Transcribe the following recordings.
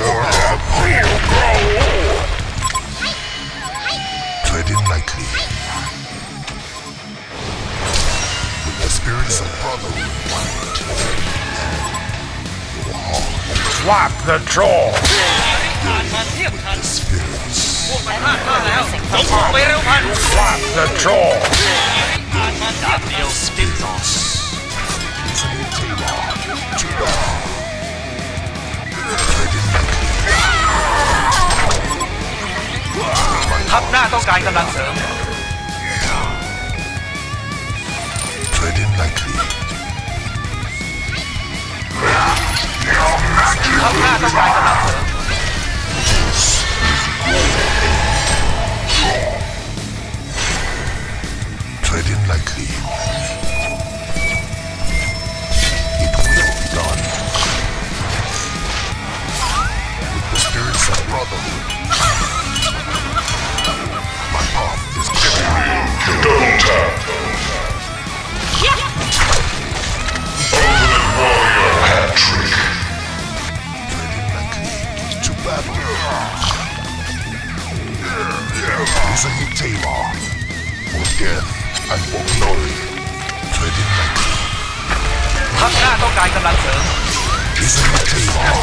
Treading lightly with the spirits of brotherhood blind your heart. Slap the jaw with the spirits. Slap the jaw. Spirits. Treading lightly. Treading lightly. It will be done. With the spirits of brotherhood. Using the Tamar for death and for glory. Treading lightly. Using the Tamar.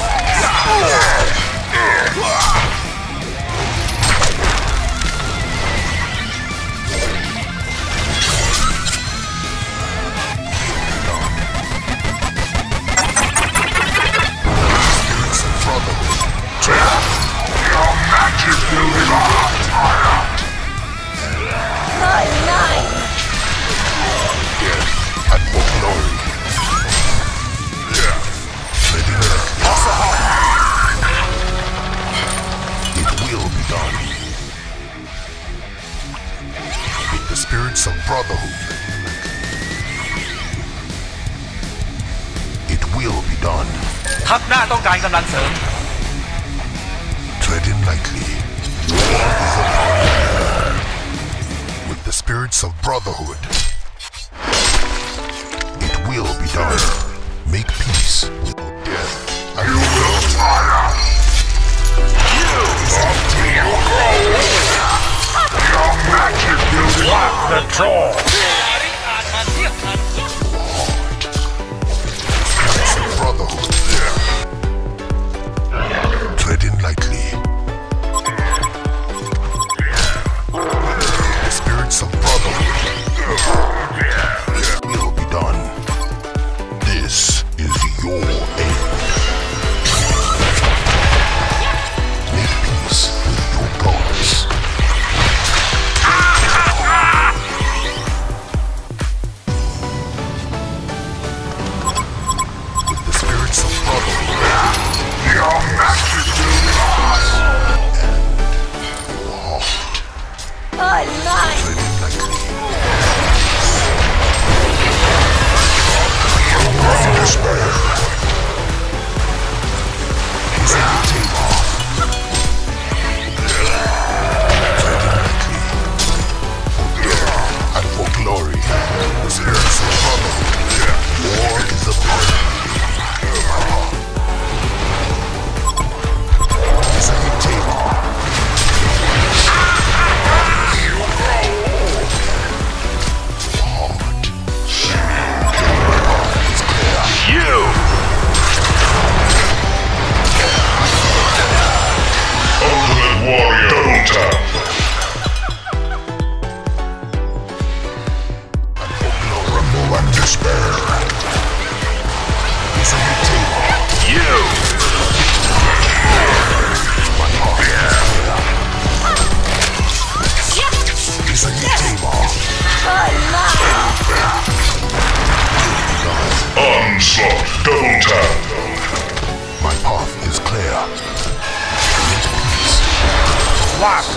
Spirits of brotherhood. Your magic will be lost. Spirits of brotherhood. It will be done. Treading lightly. With the spirits of brotherhood. It will be done. Make peace with death. And you will tire. You will your magic will slap the jaw. Spirits of brotherhood. Treading lightly. The spirits of brotherhood will be done. This is your end. Make peace with your gods.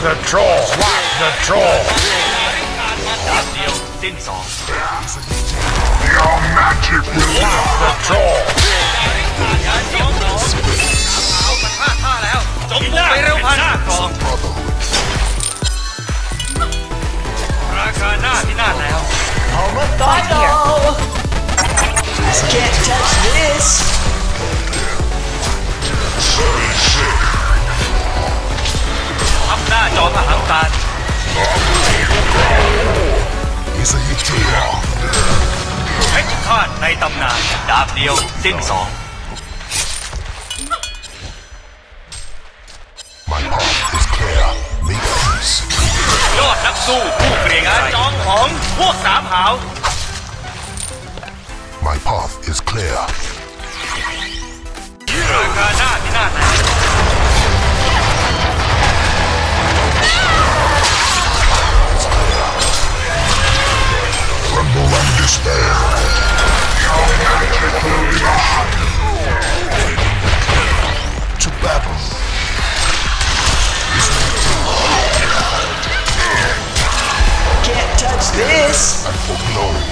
The troll, slap the troll. Your magic will slap the troll. Almost got here. I can't touch this. ตำนานดาบเดียวสิ้นสองยอดนักสู้ผู้เกรียงอาจองของพวกสามหาว My path is clear ราคาหน้าที่หน้าไหนRumble and despair. To battle. Can't touch this. And for glory.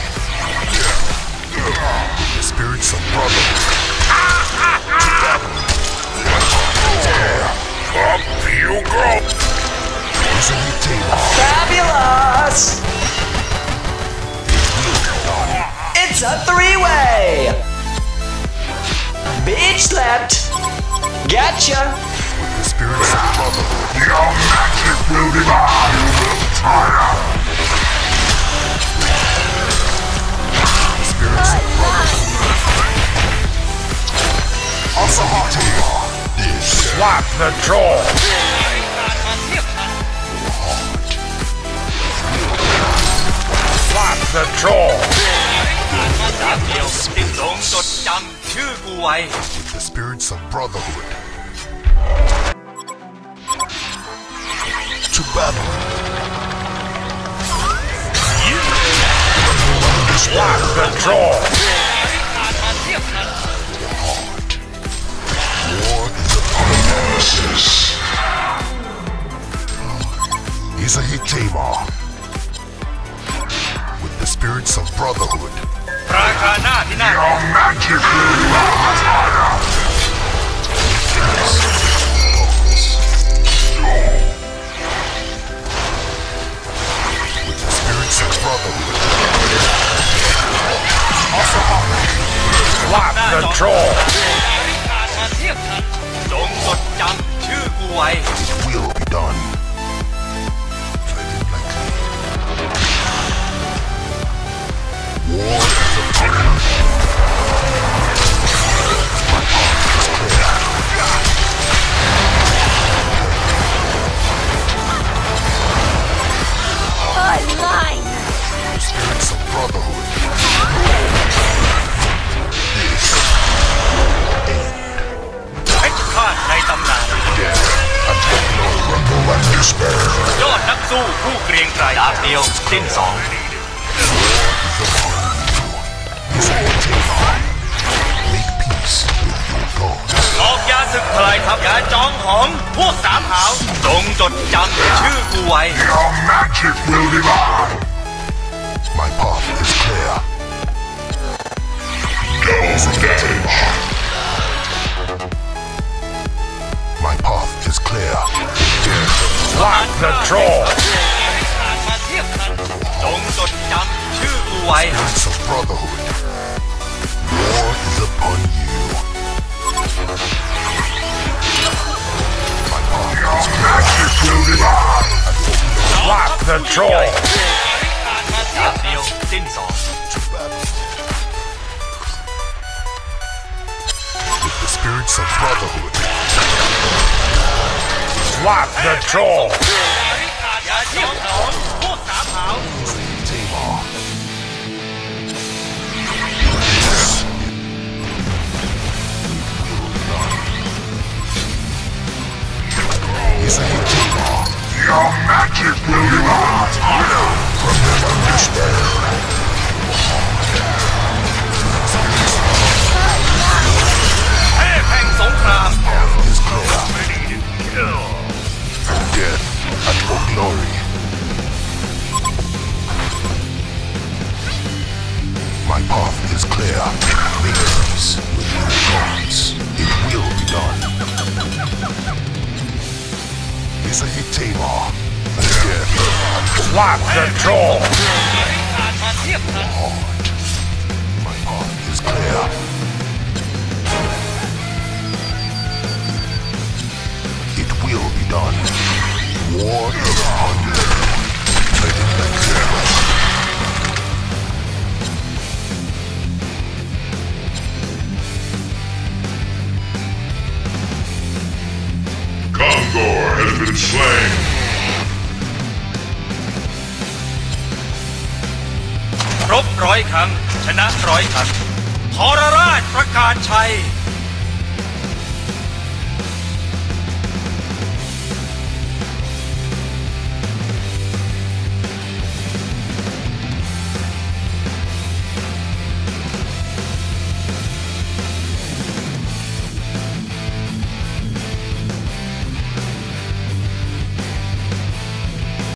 The spirits of brothers. To battle. Up you go. Fabulous.It's a three-way! Bitch slapped! Gotcha! With the spirits of trouble, your magic will divide, you will tire! The spirits of trouble. Asahati! Slap the jaw! Slap the jaw!ดาบเดียวสิ้นสองจดจำชื่อกูไว้ With the spirits of brotherhood To battle Slap the jaw Hard War is upon us He's a Hitama With the spirits of brotherhoodราคาหน้าที่หน้าไหน Your magic will rise higher. With the spirits of brotherhood. Slap the jaw. จงจดจำชื่อกูไว้ It will be done. War.Spirits of brotherhood. This end. It's caught in the land. Death and no rumble and despair. ยอดนักสู้ผู้เกรียงไกรดาบเดียวสิ้นสองออกยาศึกพลายทัพยาจองหอมพวกสามหาวจงจดจำชื่อกูไว้ Your magic will divide.My path is clear. Devil's advantage. My path is clear. Slap the jaw. Spirits of brotherhood. War is upon you. My path is clear. Slap the jaw.ดาบเดียวสิ้นสองTo battle With the spirits of brotherhood Slap the jaw อย่าเที่ยวหนอนพวกสามหาว He's a Hitama Your magic will be lost higherMy path is clear. Make peace with your gods. It will be done. He's a Hitama. Again. Slap the jaw. Hard. My path is clear. It will be done. War is upon you. Let it be clear รบ100 ครั้งชนะ100 ครั้งทรราชประกาศชัย